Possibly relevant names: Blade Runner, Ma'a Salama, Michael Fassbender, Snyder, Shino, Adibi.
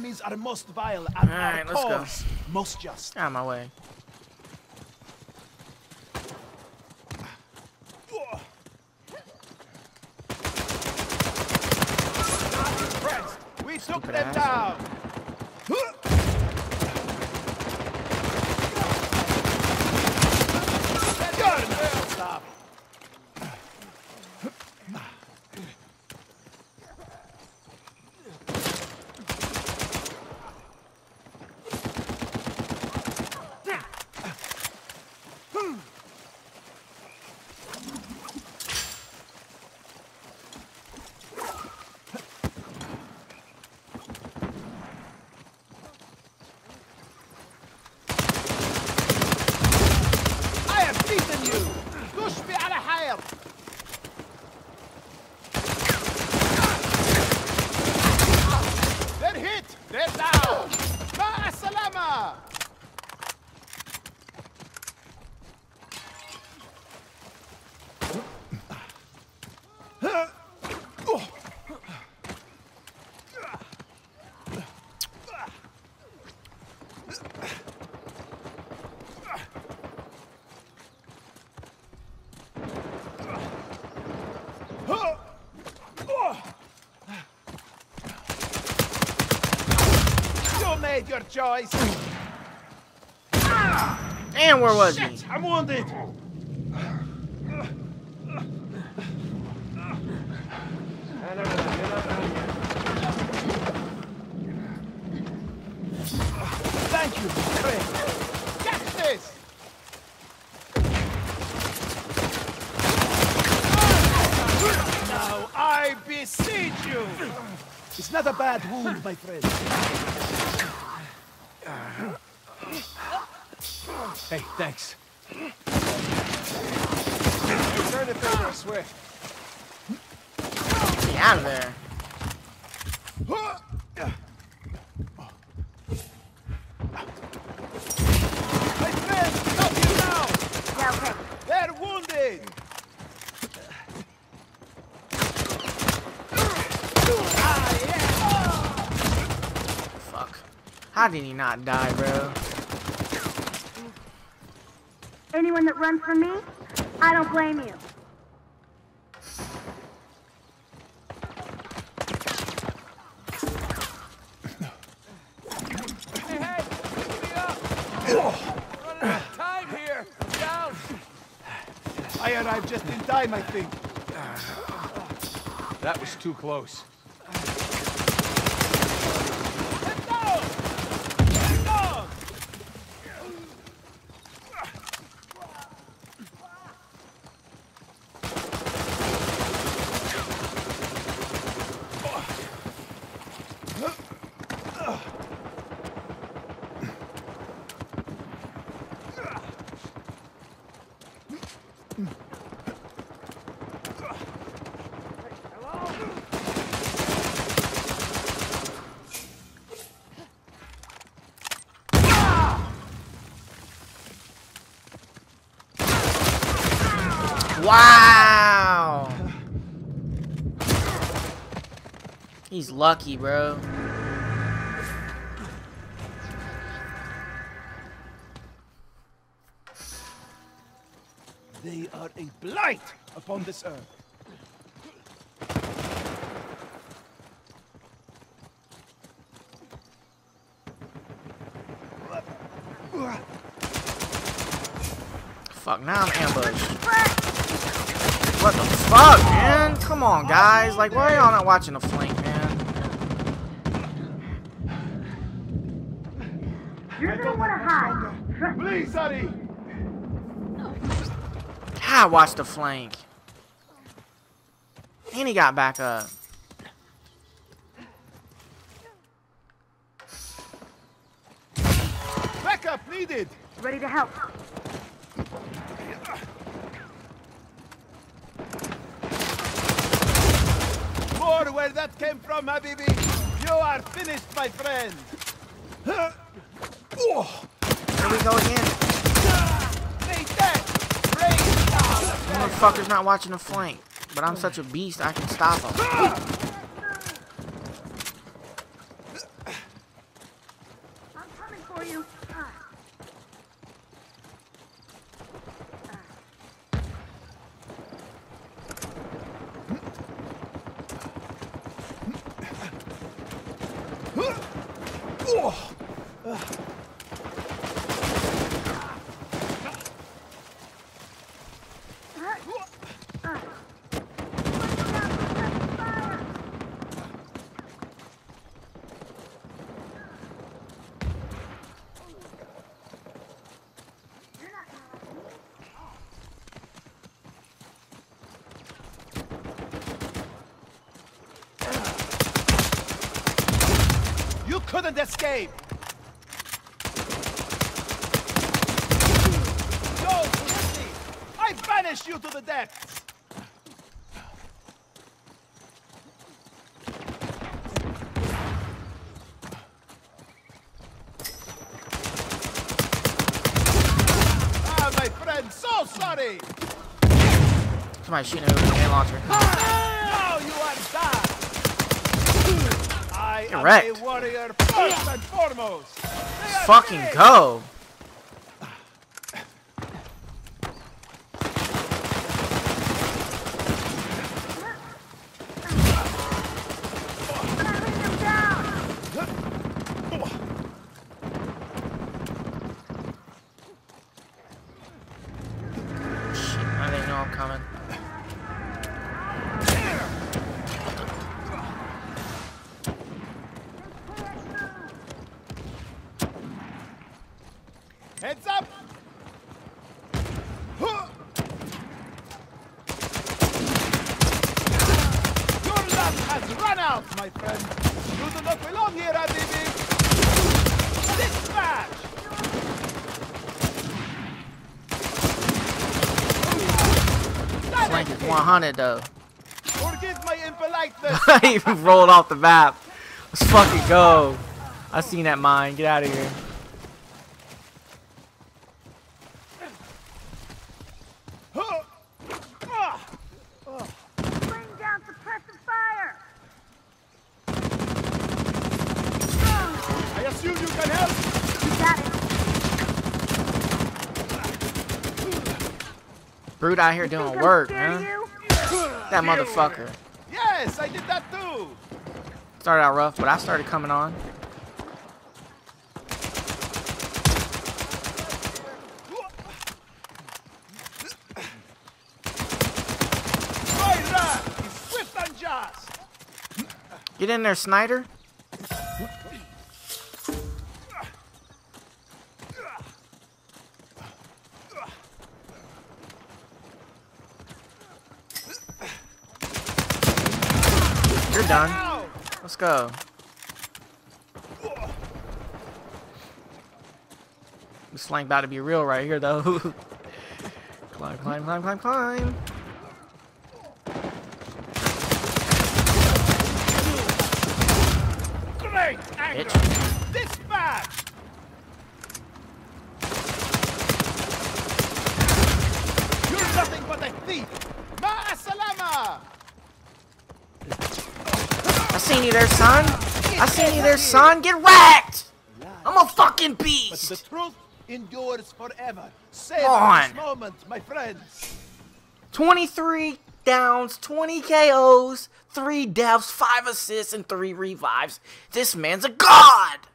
enemies are most vile and our cause most just. Out of my way. We took them down. Your choice. And where was he? I'm wounded. Thank you, Craig. Get this. Now I beseech you. It's not a bad wound, my friend. Hey, thanks. Return the favor, Swift. Get out of there. My friends, help you now! They're wounded! Fuck. How did he not die, bro? Anyone that runs from me, I don't blame you. Hey, hey, pick me up. Running out of time here. Down. I arrived just in time, I think. That was too close. Wow! He's lucky, bro. They are a blight upon this earth. Fuck, now I'm ambushed. What the fuck, man? Come on, guys. Like, why are y'all not watching the flank, man? You're gonna wanna hide. Please, honey. God, watch the flank. And he got back up. Backup needed. Ready to help. Where that came from, Habibi. You are finished, my friend. Here we go again. Motherfucker's not watching the flank, but I'm such a beast I can stop him. couldn't escape. Go, Felicity! I banished you to the depths! So sorry! Come on, Shino, and launcher. Now you are done! I am a warrior first and foremost! Fucking go! Heads up! Huh. Your luck has run out, my friend! You do not belong here, Adibi! Dispatch! Flank is 100, though. Forgive my impoliteness! I even rolled off the map. Let's fucking go! I seen that mine. Get out of here. Brood out here doing work, man. That motherfucker. Yes, I did that too. Started out rough, but I started coming on. Get in there, Snyder. Done. Let's go. This slang about to be real right here, though. Climb, climb, climb, climb, climb. Great anger. Dispatch. You're nothing but a thief. Ma'a Salama. I seen you there, son. I seen you there, son. Get wrecked. I'm a fucking beast. But the truth endures forever. Save this moment, my friends. 23 downs, 20 KOs, 3 deaths, 5 assists, and 3 revives. This man's a god.